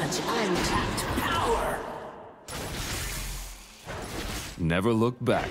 much untapped power! Never look back.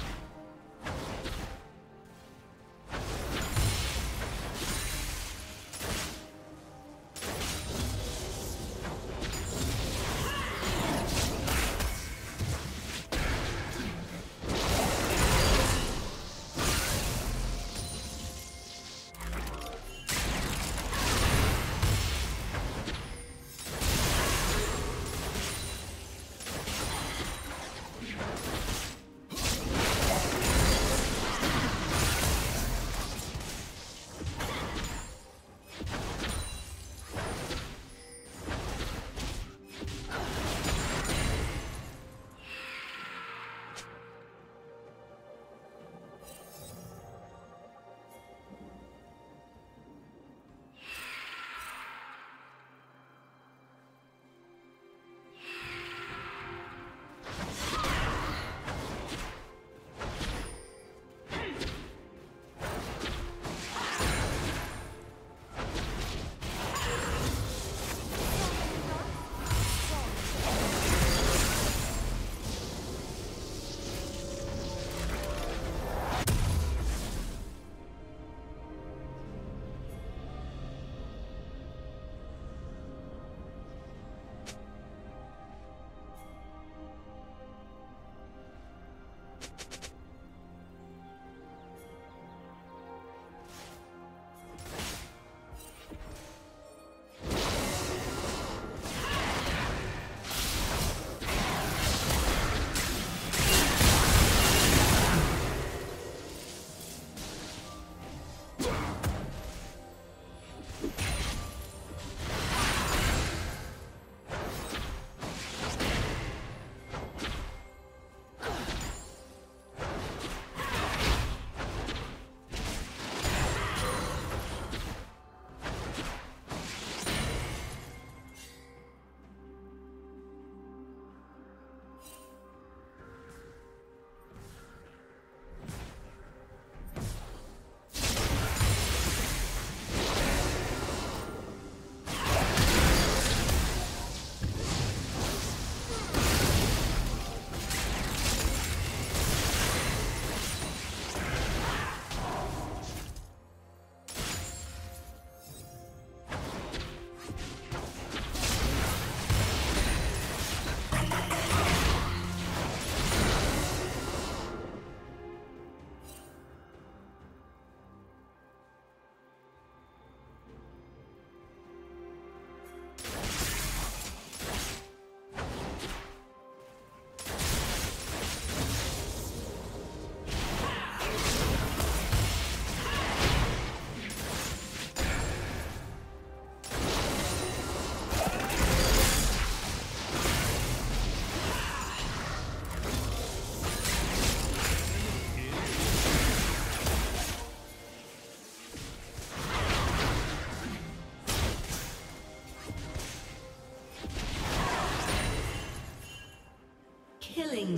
Killing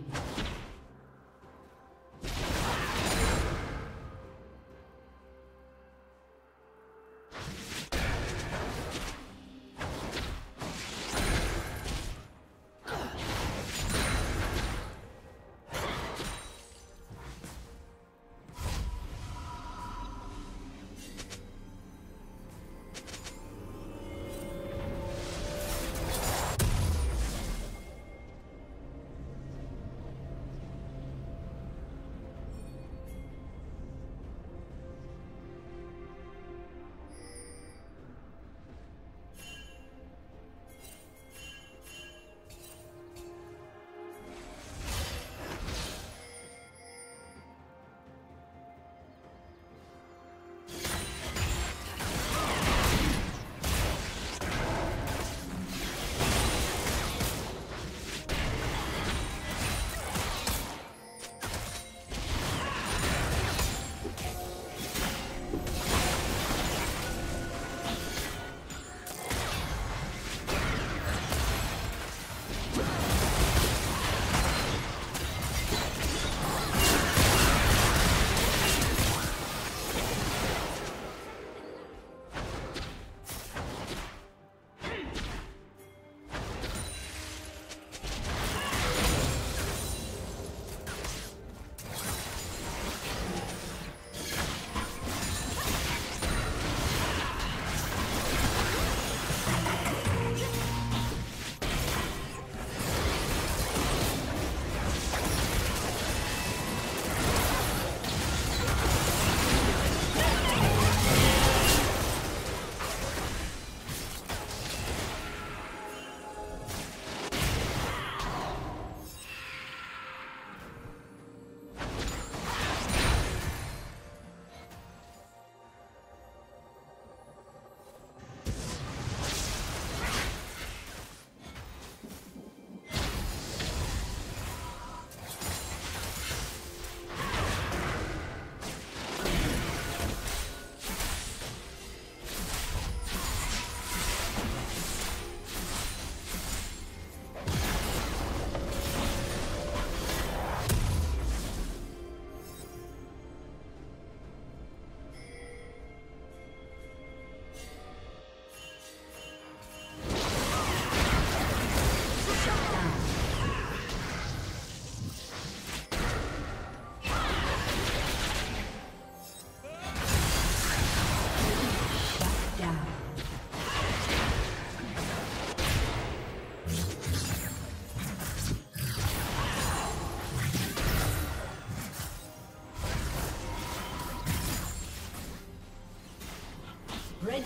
Red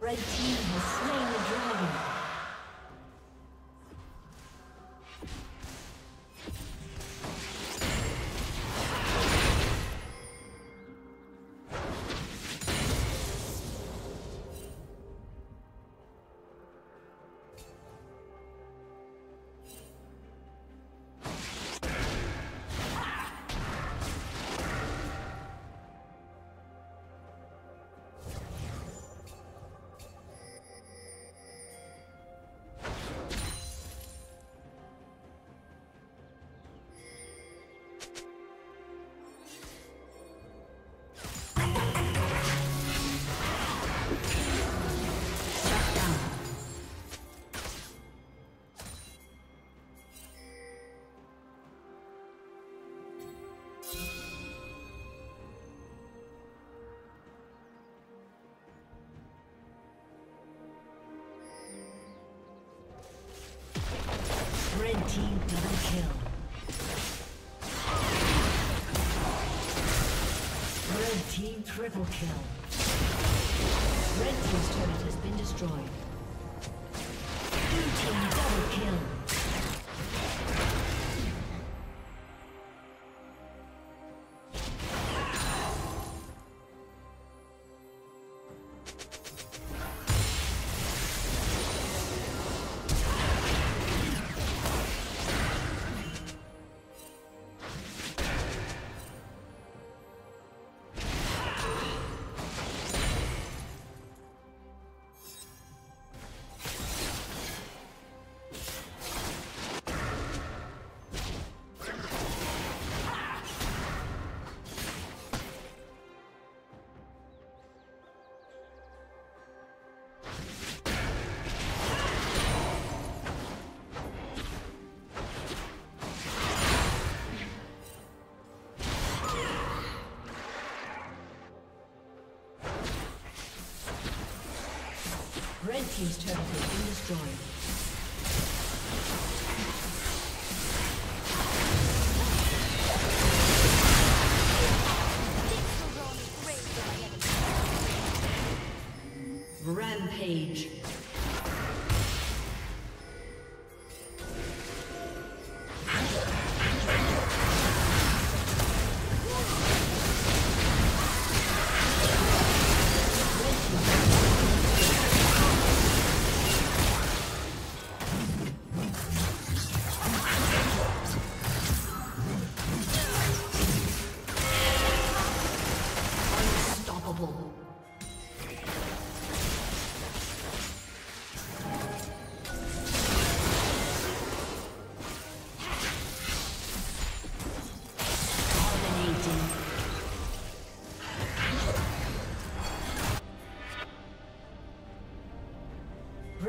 Red team has slain the dragon. Red team double kill. Red team triple kill. Red team's turret has been destroyed. Blue team double kill. team's turret has been destroyed. Rampage.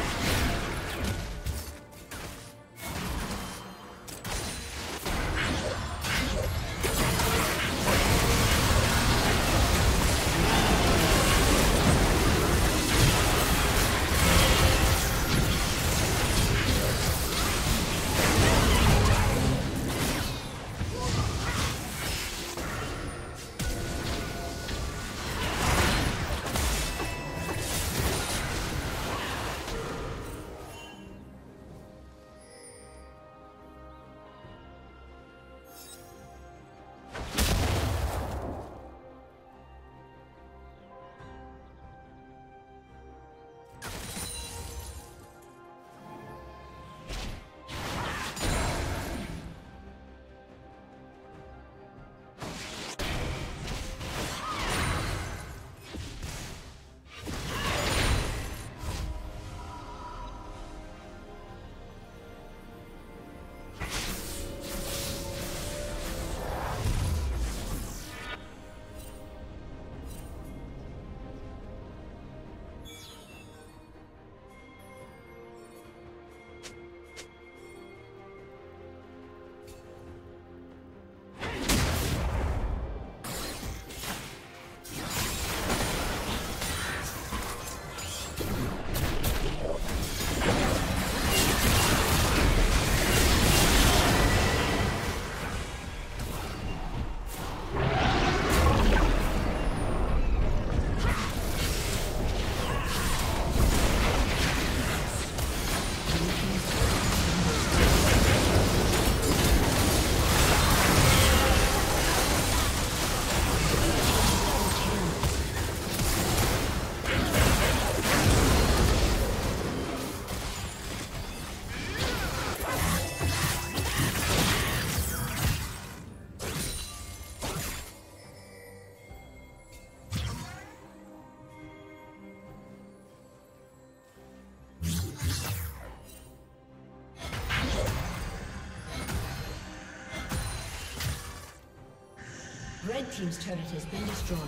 Red Team's turret has been destroyed.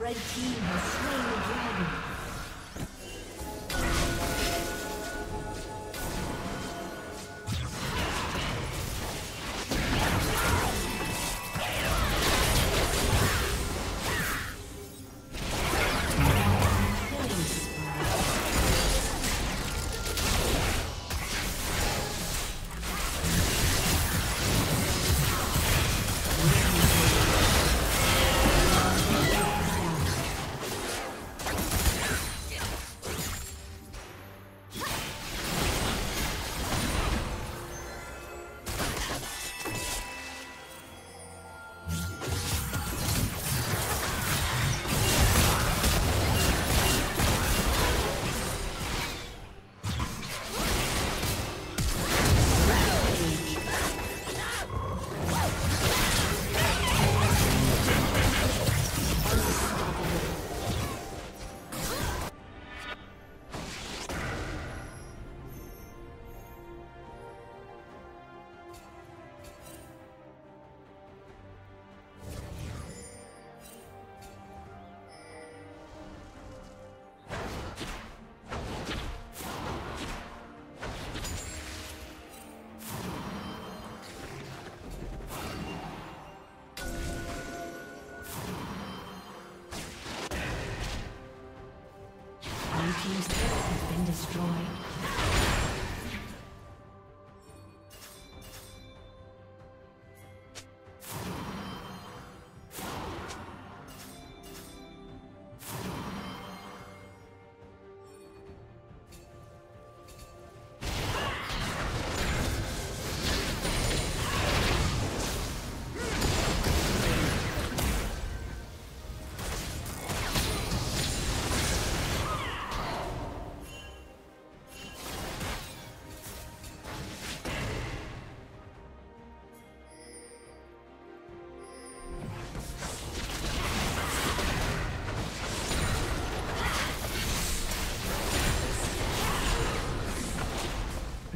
Red Team has slain the dragon. destroyed.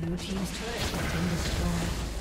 Blue team's turret has been destroyed.